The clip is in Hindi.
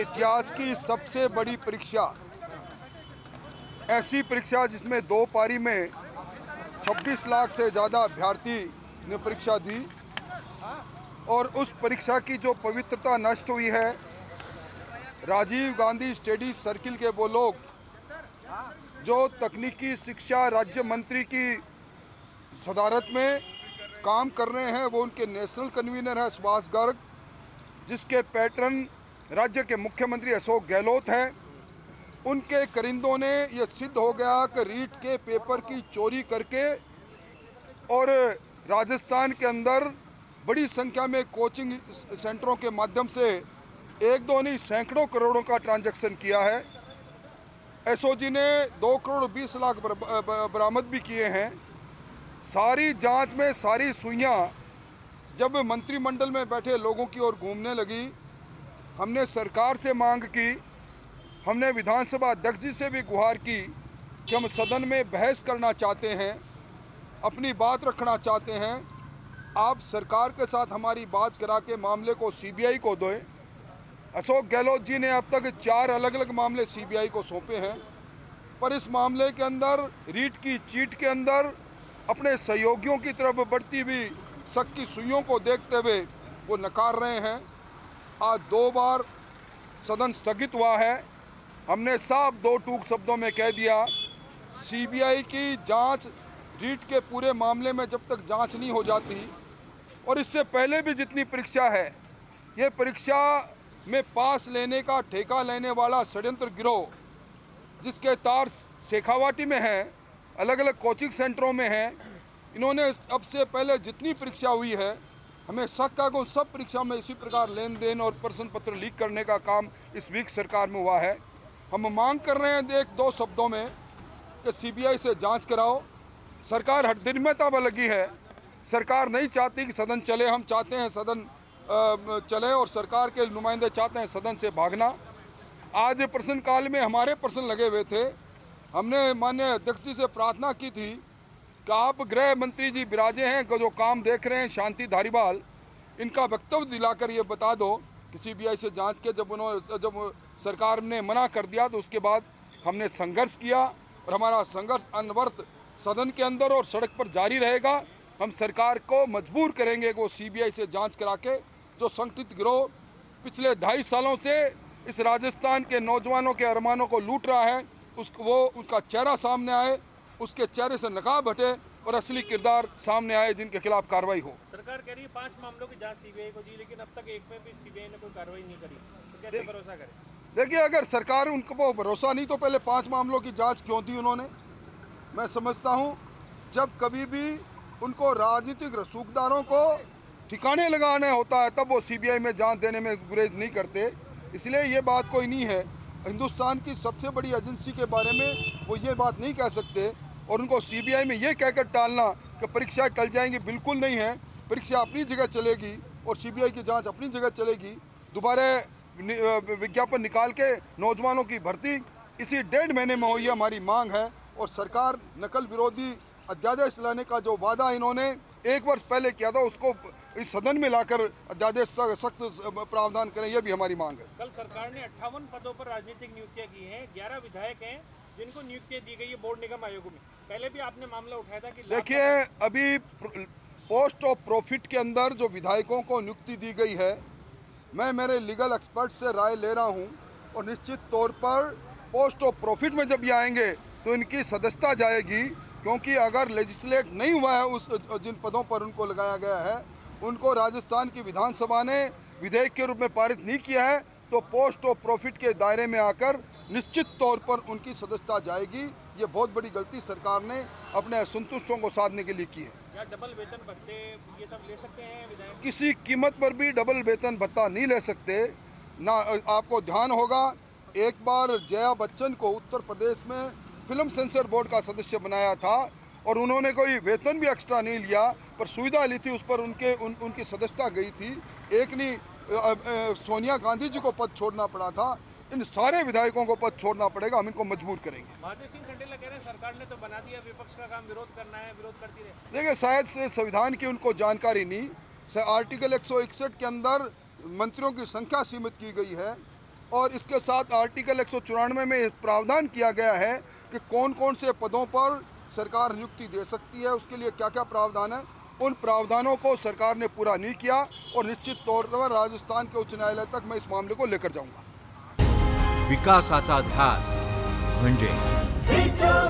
इतिहास की सबसे बड़ी परीक्षा, ऐसी परीक्षा जिसमें दो पारी में 26 लाख से ज़्यादा अभ्यर्थी ने परीक्षा दी और उस परीक्षा की जो पवित्रता नष्ट हुई है, राजीव गांधी स्टडी सर्कल के वो लोग जो तकनीकी शिक्षा राज्य मंत्री की सदारत में काम कर रहे हैं, वो उनके नेशनल कन्वीनर है सुभाष गर्ग, जिसके पैटर्न राज्य के मुख्यमंत्री अशोक गहलोत हैं। उनके करिंदों ने यह सिद्ध हो गया कि रीट के पेपर की चोरी करके और राजस्थान के अंदर बड़ी संख्या में कोचिंग सेंटरों के माध्यम से एक दो नहीं सैकड़ों करोड़ों का ट्रांजैक्शन किया है। एसओजी ने 2 करोड़ 20 लाख बरामद भी किए हैं। सारी जांच में सारी सुइयां जब मंत्रिमंडल में बैठे लोगों की ओर घूमने लगी, हमने सरकार से मांग की, हमने विधानसभा अध्यक्ष जी से भी गुहार की कि हम सदन में बहस करना चाहते हैं, अपनी बात रखना चाहते हैं, आप सरकार के साथ हमारी बात करा के मामले को सीबीआई को दें। अशोक गहलोत जी ने अब तक 4 अलग अलग मामले सीबीआई को सौंपे हैं, पर इस मामले के अंदर रीट की चीट के अंदर अपने सहयोगियों की तरफ बढ़ती हुई शक की सुइयों को देखते हुए वो नकार रहे हैं। आज 2 बार सदन स्थगित हुआ है। हमने साफ 2 टूक शब्दों में कह दिया, सीबीआई की जांच रीट के पूरे मामले में जब तक जांच नहीं हो जाती, और इससे पहले भी जितनी परीक्षा है, ये परीक्षा में पास लेने का ठेका लेने वाला षड्यंत्र गिरोह, जिसके तार शेखावाटी में है, अलग अलग कोचिंग सेंटरों में है, इन्होंने अब से पहले जितनी परीक्षा हुई है, हमें शक का को सब परीक्षा में इसी प्रकार लेन देन और प्रश्न पत्र लीक करने का काम इस वीक सरकार में हुआ है। हम मांग कर रहे हैं 1-2 शब्दों में कि सीबीआई से जांच कराओ। सरकार हठधर्मिता में लगी है, सरकार नहीं चाहती कि सदन चले, हम चाहते हैं सदन चले और सरकार के नुमाइंदे चाहते हैं सदन से भागना। आज प्रश्नकाल में हमारे प्रश्न लगे हुए थे, हमने माननीय अध्यक्ष जी से प्रार्थना की थी कि आप गृह मंत्री जी बिराजे हैं, जो काम देख रहे हैं शांति धारीवाल, इनका वक्तव्य दिलाकर ये बता दो कि सीबीआई से जांच के जब सरकार ने मना कर दिया तो उसके बाद हमने संघर्ष किया और हमारा संघर्ष अनवरत सदन के अंदर और सड़क पर जारी रहेगा। हम सरकार को मजबूर करेंगे कि वो सीबीआई से जाँच करा के जो संगठित गिरोह पिछले 2.5 सालों से इस राजस्थान के नौजवानों के अरमानों को लूट रहा है, उसका चेहरा सामने आए, उसके चेहरे से नकाब हटे और असली किरदार सामने आए, जिनके खिलाफ कार्रवाई हो। सरकार कह रही है 5 मामलों की जांच सीबीआई को दी, लेकिन अब तक एक में भी सीबीआई ने कोई कार्रवाई नहीं करी, तो कैसे भरोसा करें? देखिए, अगर सरकार उनको भरोसा नहीं तो पहले 5 मामलों की जांच क्यों दी उन्होंने? मैं समझता हूँ जब कभी भी उनको राजनीतिक रसूखदारों को ठिकाने लगाने होता है तब वो सीबीआई में जाँच देने में गुरेज नहीं करते, इसलिए ये बात कोई नहीं है। हिंदुस्तान की सबसे बड़ी एजेंसी के बारे में वो ये बात नहीं कह सकते और उनको सीबीआई में ये कहकर टालना कि परीक्षा टल जाएंगी, बिल्कुल नहीं है। परीक्षा अपनी जगह चलेगी और सीबीआई की जांच अपनी जगह चलेगी। दोबारा विज्ञापन निकाल के नौजवानों की भर्ती इसी 1.5 महीने में हो, ये हमारी मांग है। और सरकार नकल विरोधी अध्यादेश लाने का जो वादा इन्होंने 1 वर्ष पहले किया था, उसको इस सदन में लाकर अध्यादेश सख्त प्रावधान करें, यह भी हमारी मांग है। कल सरकार ने 58 पदों पर राजनीतिक नियुक्तियां की हैं, 11 विधायक हैं जिनको नियुक्तियां दी गई है बोर्ड निगम आयोगों में। पहले भी आपने मामला उठाया था कि देखिए, अभी पोस्ट ऑफ प्रॉफिट के अंदर जो विधायकों को नियुक्ति दी गई है, मैं मेरे लीगल एक्सपर्ट से राय ले रहा हूँ और निश्चित तौर पर पोस्ट ऑफ प्रॉफिट में जब ये आएंगे तो इनकी सदस्यता जाएगी, क्योंकि अगर लेजिस्लेट नहीं हुआ है उस जिन पदों पर उनको लगाया गया है, उनको राजस्थान की विधानसभा ने विधेयक के रूप में पारित नहीं किया है, तो पोस्ट ऑफ प्रॉफिट के दायरे में आकर निश्चित तौर पर उनकी सदस्यता जाएगी। ये बहुत बड़ी गलती सरकार ने अपने असंतुष्टों को साधने के लिए की है। क्या डबल वेतन भत्ते ये सब ले सकते हैं विधायक? किसी कीमत पर भी डबल वेतन भत्ता नहीं ले सकते ना। आपको ध्यान होगा, एक बार जया बच्चन को उत्तर प्रदेश में फिल्म सेंसर बोर्ड का सदस्य बनाया था और उन्होंने कोई वेतन भी एक्स्ट्रा नहीं लिया, पर सुविधा ली थी, उस पर उनकी सदस्यता गई थी। एक नहीं, सोनिया गांधी जी को पद छोड़ना पड़ा था। इन सारे विधायकों को पद छोड़ना पड़ेगा, हम इनको मजबूर करेंगे। महादेव सिंह खंडेला कह रहे हैं सरकार ने तो बना दिया, विपक्ष का काम विरोध करना है, विरोध करती रहे। देखिए, शायद से संविधान की उनको जानकारी नहीं। आर्टिकल 161 के अंदर मंत्रियों की संख्या सीमित की गई है। और इसके साथ आर्टिकल 194 में प्रावधान किया गया है कि कौन कौन से पदों पर सरकार नियुक्ति दे सकती है, उसके लिए क्या क्या प्रावधान है। उन प्रावधानों को सरकार ने पूरा नहीं किया और निश्चित तौर पर राजस्थान के उच्च न्यायालय तक मैं इस मामले को लेकर जाऊंगा। विकासाचा ध्यास म्हणजे